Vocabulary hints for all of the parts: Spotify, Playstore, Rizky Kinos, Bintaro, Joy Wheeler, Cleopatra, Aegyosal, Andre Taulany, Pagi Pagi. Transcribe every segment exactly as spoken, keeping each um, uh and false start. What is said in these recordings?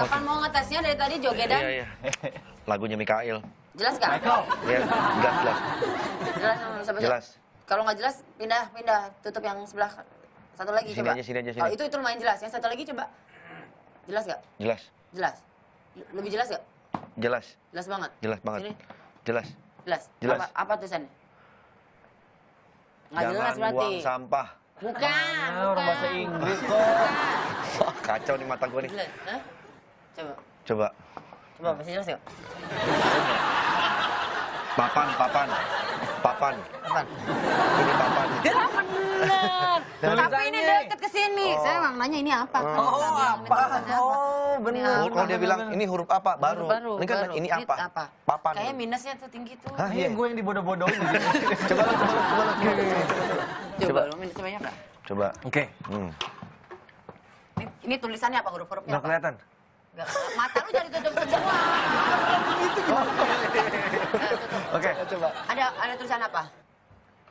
Kapan mau ngetesnya, dari tadi jogedan? Iya, iya. Lagunya Mikael. Jelas gak? Michael. Iya, jelas, jelas. Jelas, sama-sama. Jelas. Kalau nggak jelas, pindah, pindah. Tutup yang sebelah. Satu lagi, sini coba. Aja, sini aja, sini. Oh, itu, itu lumayan jelas. Yang satu lagi, coba. Jelas gak? Jelas. Jelas. Lebih jelas gak? Jelas. Jelas banget? Jelas banget. Sini. Jelas. Jelas. Jelas. Apa, apa tulisannya? Nggak jelas berarti. Jangan buang sampah. Bukan, nah, bukan. Bahasa Inggris kok. Wah, kacau nih mata gue nih. Hah? Coba. Coba. Coba, masih jelas gak? Papan, papan. Papan. Papan. Ini papan. Ya bener. Tapi ini deket ke sini. Oh. Saya emang nanya ini apa. Kan? Oh, oh apa? Oh, bener. Oh, kalau dia bilang ini huruf apa, baru. baru ini kan baru. Ini apa? apa? Papan. Kayaknya minusnya tuh tinggi tuh. Hah, ini iya. gue yang dibodoh-bodohin. Coba, coba, coba, coba, coba, coba. Coba, coba. Minusnya banyak gak? Coba. Oke. Okay. Hmm. Ini, ini tulisannya apa, huruf-hurufnya? Gak kelihatan. Gak, mata lu jadi tutup semua. Itu gimana? Oke. Coba. Ada ada tulisan apa?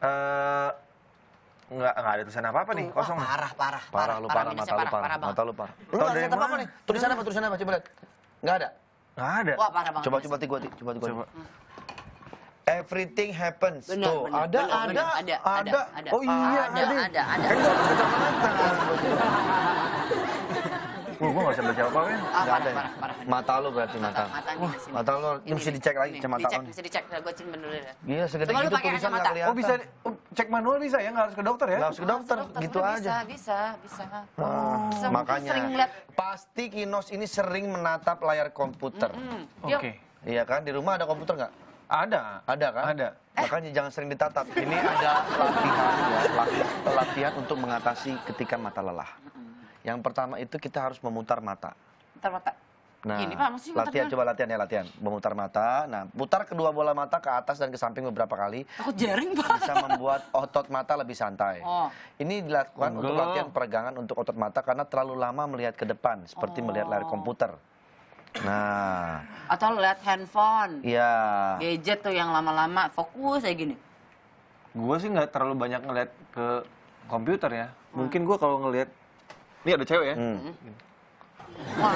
Eh enggak enggak ada tulisan apa-apa nih, kosong. Parah, parah. Parah lu parah, mata lu parah. Mata lu parah. Lu enggak ada apa-apa nih? Tulisan apa? Tulisan apa? Coba lihat. Enggak ada. Enggak ada. Wah, parah banget. Coba coba ti gua ti, coba ti gua. Everything happens. Tuh, ada ada ada ada. Oh iya, ada ada ada. Wah, gue gak bisa baca apa-apa kan? Ah, parah, parah, parah. Mata lu berarti mata. Mata, mata lu mesti dicek lagi kacamata lu. Bisa dicek, gue cek manual ya. Gila, segede gitu tulisan gak kelihatan. Oh bisa, cek manual bisa ya? Gak harus ke dokter ya? Gak harus ke dokter, gitu aja. Bisa, bisa, bisa. Makanya, pasti Kinos ini sering menatap layar komputer. Oke. Iya kan, di rumah ada komputer gak? Ada. Ada kan? Ada. Makanya jangan sering ditatap. Ini ada latihan ya, latihan untuk mengatasi ketika mata lelah. Yang pertama itu kita harus memutar mata. Mutar mata. Nah, ini, Pak, latihan, coba latihan ya, latihan. Memutar mata, nah putar kedua bola mata ke atas dan ke samping beberapa kali. Aku jaring, Pak. Bisa membuat otot mata lebih santai. Oh. Ini dilakukan Enggak. untuk latihan peregangan untuk otot mata karena terlalu lama melihat ke depan. Seperti oh. melihat layar komputer. Nah. Atau lihat handphone. Iya. Gadget tuh yang lama-lama fokus kayak gini. Gue sih nggak terlalu banyak ngeliat ke komputer ya. Hmm. Mungkin gue kalau ngeliat ini ada cewek ya? Hmm. Wah,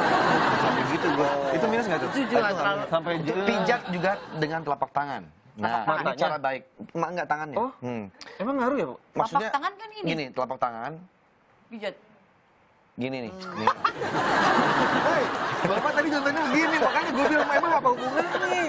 sampai gitu gue. Itu minus nggak tuh? Itu juga terlalu. Sampai pijat juga dengan telapak tangan. Nah, ini cara baik. Mak nggak tangannya? Oh, hmm. emang ngaruh ya, Bu? Maksudnya telapak tangan kan ini? Gini, telapak tangan. Pijat. Gini nih. Gini. Hey, Bapak tadi contohnya gini, makanya gue bilang emang apa hubungannya nih?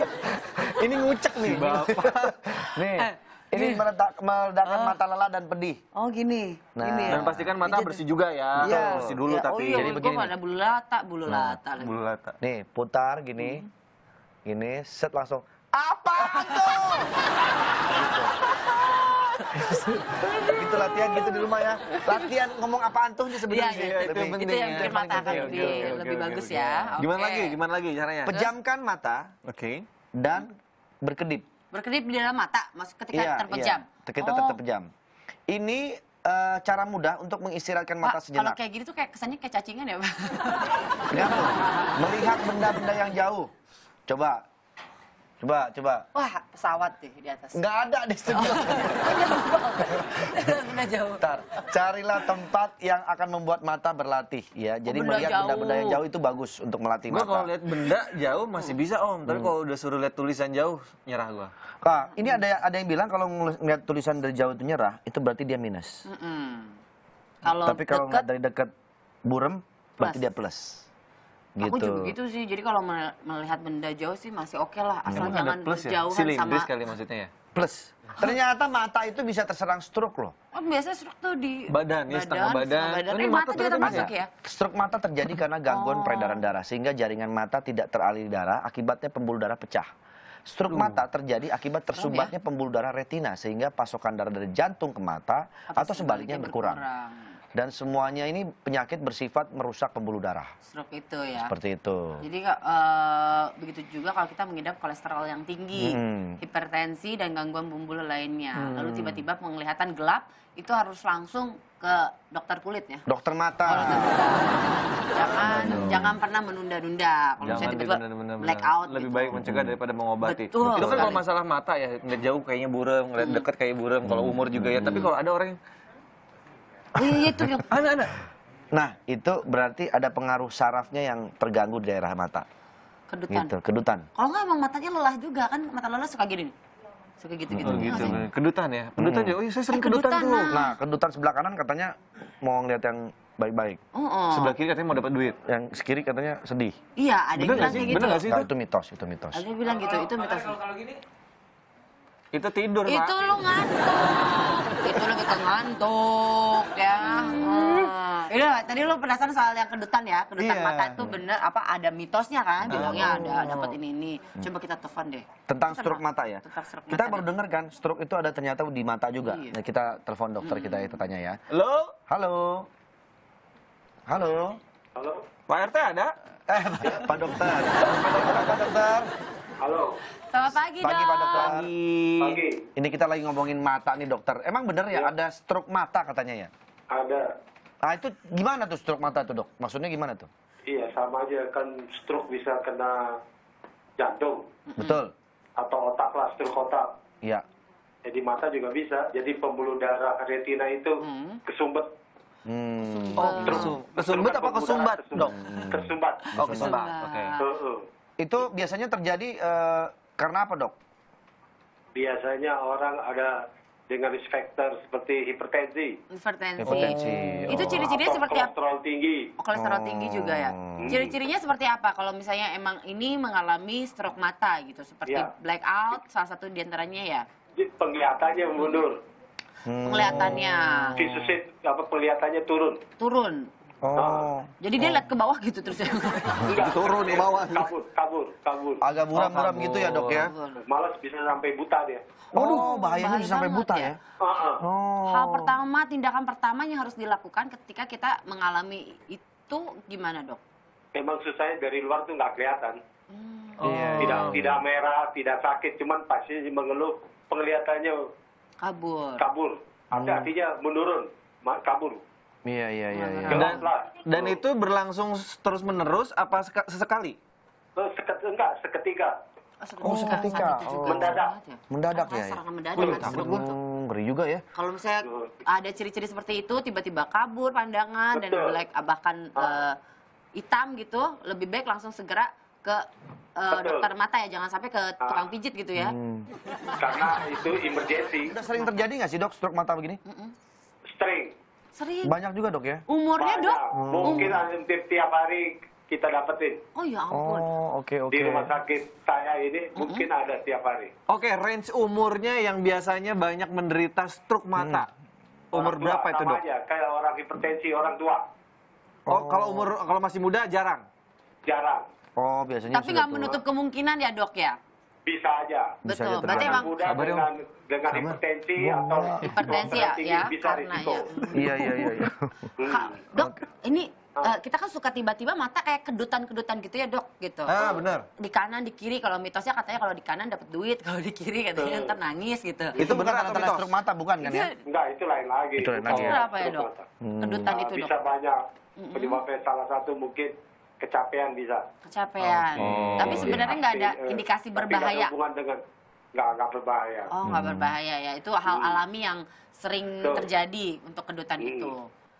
Ini ngucek nih. Si Bapak. Nih. Eh. Ini meledak, meledakkan oh. mata lelah dan pedih. Oh gini. Nah, gini ya. Dan pastikan mata bersih juga ya. Iya. Atau bersih dulu ya, tapi. Oh iya, jadi begini. Gue ada bulu lata, bulu nah, lata. Bulu lata. Nih putar gini, hmm. gini, set langsung. Apa itu? Gitu latihan gitu di rumah ya. Latihan ngomong apaan tuh sebenarnya. Iya, iya, itu, itu, itu yang bikin ya. mata akan lebih, okay, okay, lebih okay, bagus okay. ya. Okay. Gimana lagi? Gimana lagi caranya? Pejamkan mata. Oke. Okay. Dan berkedip. Berkedip di dalam mata, maksud ketika iya, terpejam. Iya, ketika oh. terpejam. Ini uh, cara mudah untuk mengistirahatkan mata Pak, sejenak. Kalau kayak gini tuh kayak kesannya kayak cacingan ya, Pak. Kenapa? Melihat benda-benda yang jauh. Coba. Coba, coba. Wah, pesawat deh di atas. Nggak ada di sebelah. Benda jauh. Bentar. Carilah tempat yang akan membuat mata berlatih ya. Jadi oh, melihat benda-benda yang jauh itu bagus untuk melatih gua mata. Kalau lihat benda jauh masih bisa Om, tapi hmm. kalau udah suruh lihat tulisan jauh nyerah gua. Nah, ini ada ada yang bilang kalau ngelihat tulisan dari jauh itu nyerah, itu berarti dia minus. Mm -mm. Kalau tapi kalau nggak dari dekat burem, berarti plus. dia plus. Gitu. Aku juga gitu sih, jadi kalau melihat benda jauh sih masih oke okay lah, asal ya, jangan berjauhan ya? sama... Silindris kali maksudnya ya? Plus. Ternyata mata itu bisa terserang stroke loh. Oh biasanya stroke tuh di... Badan, badan ya setengah badan. badan. Oh, ini mata, mata juga masuk ya? ya? Stroke mata terjadi karena gangguan oh. peredaran darah, sehingga jaringan mata tidak teraliri darah, akibatnya pembuluh darah pecah. Stroke uh. mata terjadi akibat tersumbatnya ya? pembuluh darah retina, sehingga pasokan darah dari jantung ke mata Apa atau sebaliknya berkurang. berkurang. Dan semuanya ini penyakit bersifat merusak pembuluh darah. Stroke itu ya. Seperti itu. Jadi uh, begitu juga kalau kita mengidap kolesterol yang tinggi, hmm. hipertensi dan gangguan pembuluh lainnya. Hmm. Lalu tiba-tiba penglihatan gelap itu harus langsung ke dokter kulit ya. Dokter mata. Oh, dokter mata. jangan Aduh. jangan pernah menunda-nunda. Kalau misalnya tiba-tiba black out. Lebih gitu. baik mencegah hmm. daripada mengobati. Betul. Itu kan kalau masalah mata ya, ngeliat jauh kayaknya burem, ngeliat hmm. dekat kayak burem. Kalau umur juga ya. Hmm. Tapi kalau ada orang yang... Iya itu, anak-anak Nah, itu berarti ada pengaruh sarafnya yang terganggu di daerah mata. Kedutan. Gitu, kedutan. Kalau nggak emang matanya lelah juga kan, mata lelah suka gini nih. Suka gitu-gitu. Oh, gitu. Nah, kedutan ya. Kedutan hmm. ya. Oh, iya, saya sering eh, kedutan, kedutan tuh. Nah. nah, kedutan sebelah kanan katanya mau ngeliat yang baik-baik. Oh, oh. Sebelah kiri katanya mau dapat duit. Yang kiri katanya sedih. Iya, ada yang bilang kayak gitu. Bener nggak sih itu? Nah, itu mitos, itu mitos. Ada yang bilang gitu, itu mitos. Kalau gini itu tidur, Pak. Itu lo ngantuk. Itu lo kita ngantuk ya. Iya, tadi lo penasaran soal yang kedutan ya, kedutan yeah. mata itu bener apa ada mitosnya kan? Bilangnya oh. ada dapat ini ini. Coba kita telepon deh. Tentang stroke mata ya. Tentang stroke kita mata baru dengar kan, stroke itu ada ternyata di mata juga. Iya. Nah, kita telepon dokter hmm. kita itu tanya ya. Halo? Halo. Halo. Halo. Pak R T ada? Eh, Pak Dokter. Pak Dokter, Pak Dokter. Halo. Selamat pagi, Dok. Pagi, Pak Dokter. Pagi. Ini kita lagi ngomongin mata nih, Dokter. Emang bener ya, ya. ada stroke mata katanya ya? Ada. Nah, itu gimana tuh stroke mata tuh, Dok? Maksudnya gimana tuh? Iya, sama aja kan stroke bisa kena jantung. Betul. Atau otak lah, stroke otak. Iya. Jadi mata juga bisa. Jadi pembuluh darah retina itu hmm. kesumbat. Hmm. Oh, kesumbat. Kesumbat apa kesumbat, Dok? Kesumbat. Oh, kesumbat. Oke. Itu biasanya terjadi uh, karena apa, Dok? Biasanya orang ada dengan risk factor seperti hipertensi. Hipertensi. hipertensi. Oh. Itu ciri-cirinya seperti apa? Kolesterol tinggi. Oh, kolesterol oh. tinggi juga ya. Hmm. Ciri-cirinya seperti apa? Kalau misalnya emang ini mengalami stroke mata gitu, seperti ya. blackout salah satu diantaranya ya. Penglihatannya mundur. Hmm. Penglihatannya. Visus apa penglihatannya turun. Turun. Oh. Jadi dia lihat ke bawah gitu terus ya. Turun ke bawah. Kabur, kabur, kabur. Agak buram-buram gitu ya, Dok ya. Malas bisa sampai buta dia. Oh, bahayanya bisa sampai buta ya. Oh. Hal pertama, tindakan pertama yang harus dilakukan ketika kita mengalami itu gimana, Dok? Memang susahnya dari luar tuh nggak kelihatan. Tidak, tidak merah, tidak sakit, cuman pasien mengeluh penglihatannya kabur. Kabur. Artinya menurun, kabur. Iya, iya, iya. Ya. Dan, dan itu berlangsung terus-menerus apa sesekali? Enggak, seketika. Oh, seketika. Oh. Mendadak. Mendadak ya? Serangan mendadak. Ngeri juga ya. Kalau misalnya ada ciri-ciri seperti itu, tiba-tiba kabur pandangan, dan black, bahkan uh, hitam gitu, lebih baik langsung segera ke uh, dokter mata ya, jangan sampai ke tukang pijit gitu ya. Hmm. Karena itu emergency. Udah sering terjadi nggak sih, Dok, stroke mata begini? Mm-mm. Sering. Sering. Banyak juga, Dok ya? Umurnya, Dok? Hmm. Mungkin hampir tiap hari kita dapetin. Oh ya ampun. Oh, oke, oke. Di rumah sakit saya ini mm-hmm. mungkin ada tiap hari. Oke, okay, range umurnya yang biasanya banyak menderita stroke mata. Hmm. Umur tua, berapa itu, Dok? Aja, kayak orang hipertensi, orang tua. Oh, oh, kalau umur kalau masih muda jarang? Jarang. Oh, biasanya. Tapi nggak menutup kemungkinan ya, Dok ya? Bisa aja. Betul. Berarti emang dengan, dengan hipertensi atau hipertensi ya, ya bisa karena risiko. Ya. Iya, iya, iya. Dok, ini uh, kita kan suka tiba-tiba mata kayak kedutan-kedutan gitu ya, Dok, gitu. Ah, benar. Di kanan, di kiri. Kalau mitosnya katanya kalau di kanan dapat duit, kalau di kiri katanya ntar nangis gitu. Itu benar atau mitos? Stroke mata bukan kan ya? Enggak, itu lain lagi. Itu lain lagi. Itu apa ya, Dok? Kedutan itu, Dok. Bisa banyak. Penyebabnya salah satu mungkin kecapean bisa. Kecapean. Oh. Tapi sebenarnya nggak ada indikasi tapi berbahaya. Hubungan dengan nggak nggak berbahaya. Oh, nggak hmm. berbahaya ya. Itu hal hmm. alami yang sering Dok. terjadi untuk kedutan hmm. itu.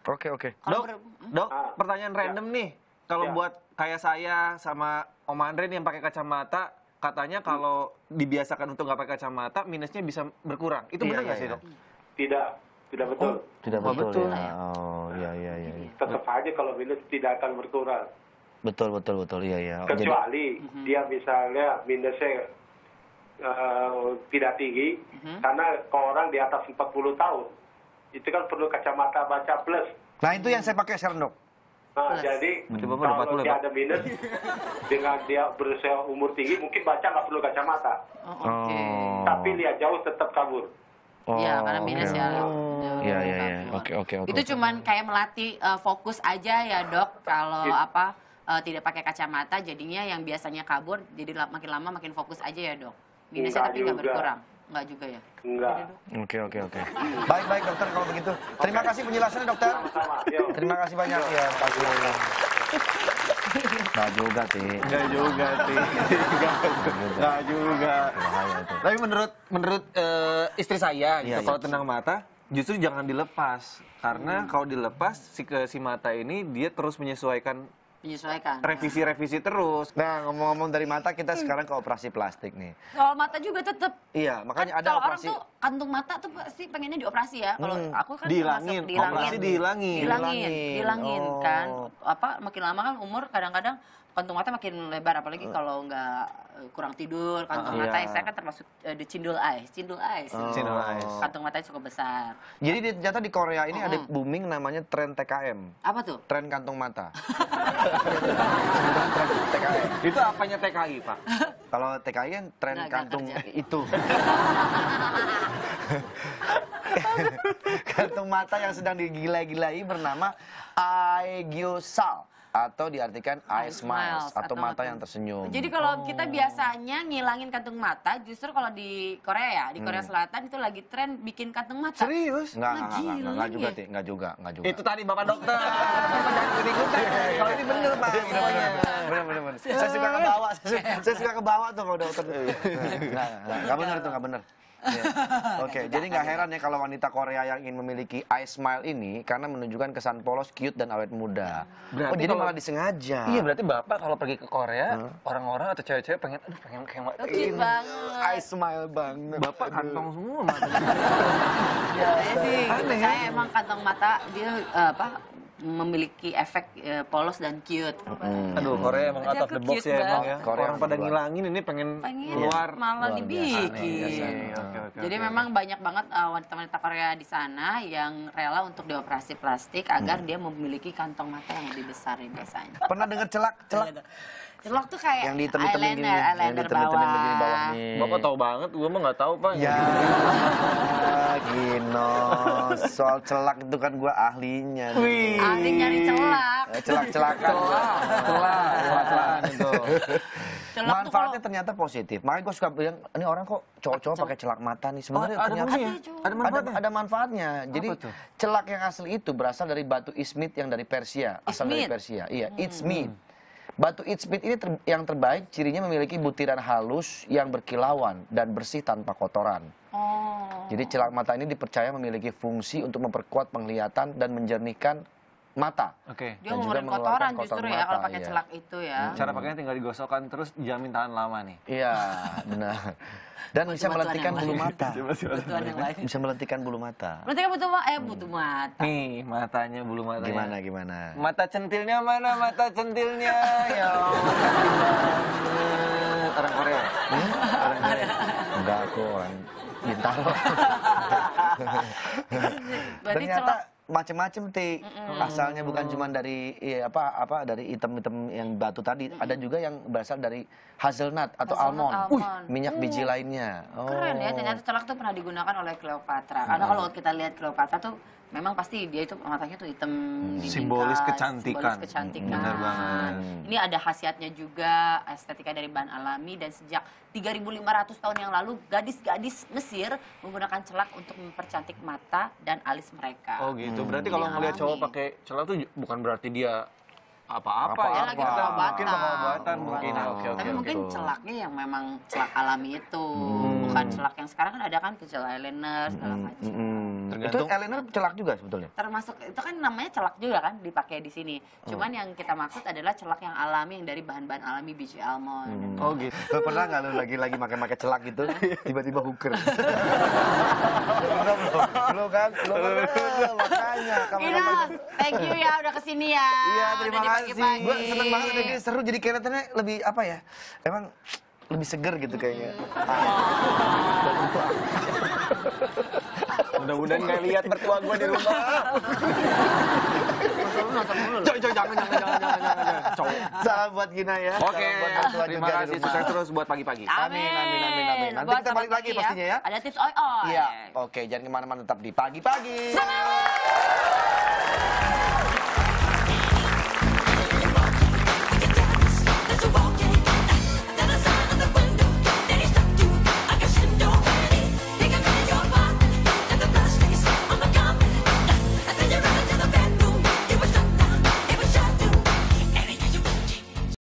Oke, oke. Dok, Dok, pertanyaan ah. random ya. nih. Kalau ya. buat kayak saya sama Om Andre yang pakai kacamata, katanya hmm. kalau dibiasakan untuk nggak pakai kacamata, minusnya bisa berkurang. Itu benar nggak ya, ya, sih, Dok? Tidak. Tidak betul. Oh, tidak oh, betul. betul ya. Oh, iya iya iya. Tetap aja kalau minus tidak akan berkurang. Betul, betul, betul, iya, iya. Kecuali jadi, dia misalnya minusnya uh, tidak tinggi, uh-huh. karena orang di atas empat puluh tahun, itu kan perlu kacamata baca plus. Nah, itu yang saya pakai sekarang, Dok. Nah, jadi Mencoba kalau dia ada minus, dengan dia berusia umur tinggi, mungkin baca nggak perlu kacamata. Oh, okay. Tapi lihat jauh tetap kabur. Iya, oh, karena minus okay. ya. Iya, iya, iya. Oke, oke, oke. Itu cuman kayak melatih uh, fokus aja ya, Dok, kalau apa... Uh, tidak pakai kacamata, jadinya yang biasanya kabur jadi makin lama makin fokus aja ya, Dok. Minusnya tapi nggak berkurang, nggak juga ya? Nggak. Oke, oke, oke. Baik, baik, Dokter, kalau begitu. Terima okay. kasih penjelasannya, Dokter. Sama-sama. Terima kasih banyak. Ya, kasih. Nggak juga, Ti. Nggak juga, Ti. Nggak juga. Tapi menurut menurut uh, istri saya, gitu, ya, kalau ya. tenang mata, justru jangan dilepas, karena hmm. kalau dilepas si ke si mata ini dia terus menyesuaikan menyesuaikan revisi-revisi terus. Nah, ngomong-ngomong dari mata, kita sekarang ke operasi plastik nih. Kalau mata juga tetap. Iya, makanya kan ada operasi. Kalau orang tuh kantung mata tuh pasti pengennya dioperasi ya. Kalau hmm. aku kan dihilangin, operasi dihilangin. Dihilangin, dihilangin oh. kan. Apa makin lama kan umur kadang-kadang kantung mata makin lebar, apalagi kalau nggak kurang tidur, kantung uh, mata iya. saya kan termasuk uh, the cindul eyes, cindul eyes, oh. cindul eyes. Kantung matanya cukup besar. Jadi di, ternyata di Korea ini mm-hmm. ada booming namanya tren T K M. Apa tuh? Tren kantung mata. Tren T K M. Itu apanya T K I, Pak? Kalau T K I kan tren nggak, kantung nggak itu. Kantung mata yang sedang digila-gilai bernama Aegyosal, atau diartikan eye smiles, atau, atau mata yang tersenyum. Jadi kalau oh. kita biasanya ngilangin kantung mata, justru kalau di Korea ya, di Korea hmm. Selatan itu lagi tren bikin kantung mata. Serius? Nggak, nggak, nggak, nggak, nggak juga, Ti, nggak juga, nggak juga. Itu tadi Bapak Dokter, Bapak jangan ikut-ikutan, kalau ini bener Pak. Bener, bener, bener. Saya suka ke bawah, saya suka ke bawah tuh kalau dokter. Nggak bener tuh, nggak bener. Yeah. Oke, okay, jadi nggak heran ya kalau wanita Korea yang ingin memiliki eye smile ini karena menunjukkan kesan polos, cute, dan awet muda. Berarti oh, jadi kalau, malah disengaja. Iya, berarti Bapak kalau pergi ke Korea, orang-orang hmm. atau cewek-cewek pengen, aduh pengen kayak Mbak Tin. Eye smile banget. Bapak kantong semua mata. Ya, ya sih, aneh, saya ya? Emang kantong mata dia uh, apa? memiliki efek uh, polos dan cute. Mm. Aduh, Korea emang out of the box ya emang ya. Korea orang pada ngilangin ini pengen, pengen keluar malah dibikin. Jadi okay, okay. memang banyak banget wanita-wanita uh, Korea di sana yang rela untuk dioperasi plastik agar hmm. dia memiliki kantong mata yang lebih besar ini biasanya. Pernah dengar celak? Celak? Celak tuh kayak yang eyeliner, gini, eyeliner yang bawah. Begini bawah nih. Bapak tahu banget, gue mah nggak tahu Pak. Ya, Gino. Soal celak itu kan gue ahlinya. Wih. Ahli nyari celak. Celak-celakan. Celak, celak, celak-celakan itu. Celak manfaatnya kalau ternyata positif. Makanya gue suka bilang, ini orang kok cowok-cowok pakai celak mata nih. Sebenarnya oh, ternyata ada, ada manfaatnya. Ada, ada manfaatnya. Jadi celak yang asli itu berasal dari batu ismit yang dari Persia. Asal ismit. dari Persia. Iya, hmm. ismit. Batu ismit ini ter yang terbaik cirinya memiliki butiran halus yang berkilauan dan bersih tanpa kotoran. Oh. Jadi celak mata ini dipercaya memiliki fungsi untuk memperkuat penglihatan dan menjernihkan mata. Oke. Okay. Dia mengeluarkan kotoran justru kotor ya mata, kalau pakai iya. celak itu ya. Cara pakainya tinggal digosokkan terus jamin tahan lama nih. Iya, benar. Dan bisa melentikkan bulu mata. Bisa melentikkan bulu mata. Melentikkan bulu mata, eh bulu mata. Nih, matanya bulu matanya. Gimana gimana? Mata centilnya mana? Mata centilnya. Ya. Orang Korea. Hmm? Orang Korea. Enggak aku orang Bintaro. Ternyata macam-macam Ti, mm-hmm. asalnya bukan cuma dari ya, apa apa dari item-item yang batu tadi, mm-hmm. ada juga yang berasal dari hazelnut atau hazelnut almond, almond. Uih, minyak uh. biji lainnya. Oh. Keren ya, ternyata celak tuh pernah digunakan oleh Cleopatra. Karena hmm. kalau kita lihat Cleopatra tuh memang pasti dia itu matanya tuh hitam, hmm. simbolis kecantikan. Simbolis kecantikan. Hmm, benar banget. Ini ada khasiatnya juga, estetika dari bahan alami, dan sejak tiga ribu lima ratus tahun yang lalu gadis-gadis Mesir menggunakan celak untuk mempercantik mata dan alis mereka. Oh gitu. Itu berarti hmm, kalau ngelihat cowok pakai celak tuh bukan berarti dia apa-apa ya, lagi mungkin pengobatan mungkin. Tapi mungkin celaknya yang memang celak alami itu, hmm. bukan celak yang sekarang kan ada kan kecil eyeliner segala macam. Hmm. Itu eyeliner celak juga sebetulnya. Termasuk itu kan namanya celak juga kan dipakai di sini. Cuman hmm. yang kita maksud adalah celak yang alami yang dari bahan-bahan alami biji almond. Hmm. Oh gitu. Lo pernah nggak lo lagi-lagi makan-makan celak gitu, tiba-tiba hooker? Lo kan, lo kan makanya. Kinos, thank you ya udah kesini ya. Iya terima kasih. Gue seneng banget, jadi seru, jadi kelihatannya lebih apa ya, emang lebih seger gitu kayaknya. Mudah-mudahan gak lihat mertua gue di rumah. Coy, coy, jangan, jangan, jangan, jangan, jangan, coy. Salam buat Gina ya. Oke, terima kasih, sukses terus buat pagi-pagi. Amin, amin, amin, amin. Nanti kita balik lagi pastinya ya. Ada tips oi-oi. Iya, oke, jangan kemana-mana, tetap di pagi-pagi.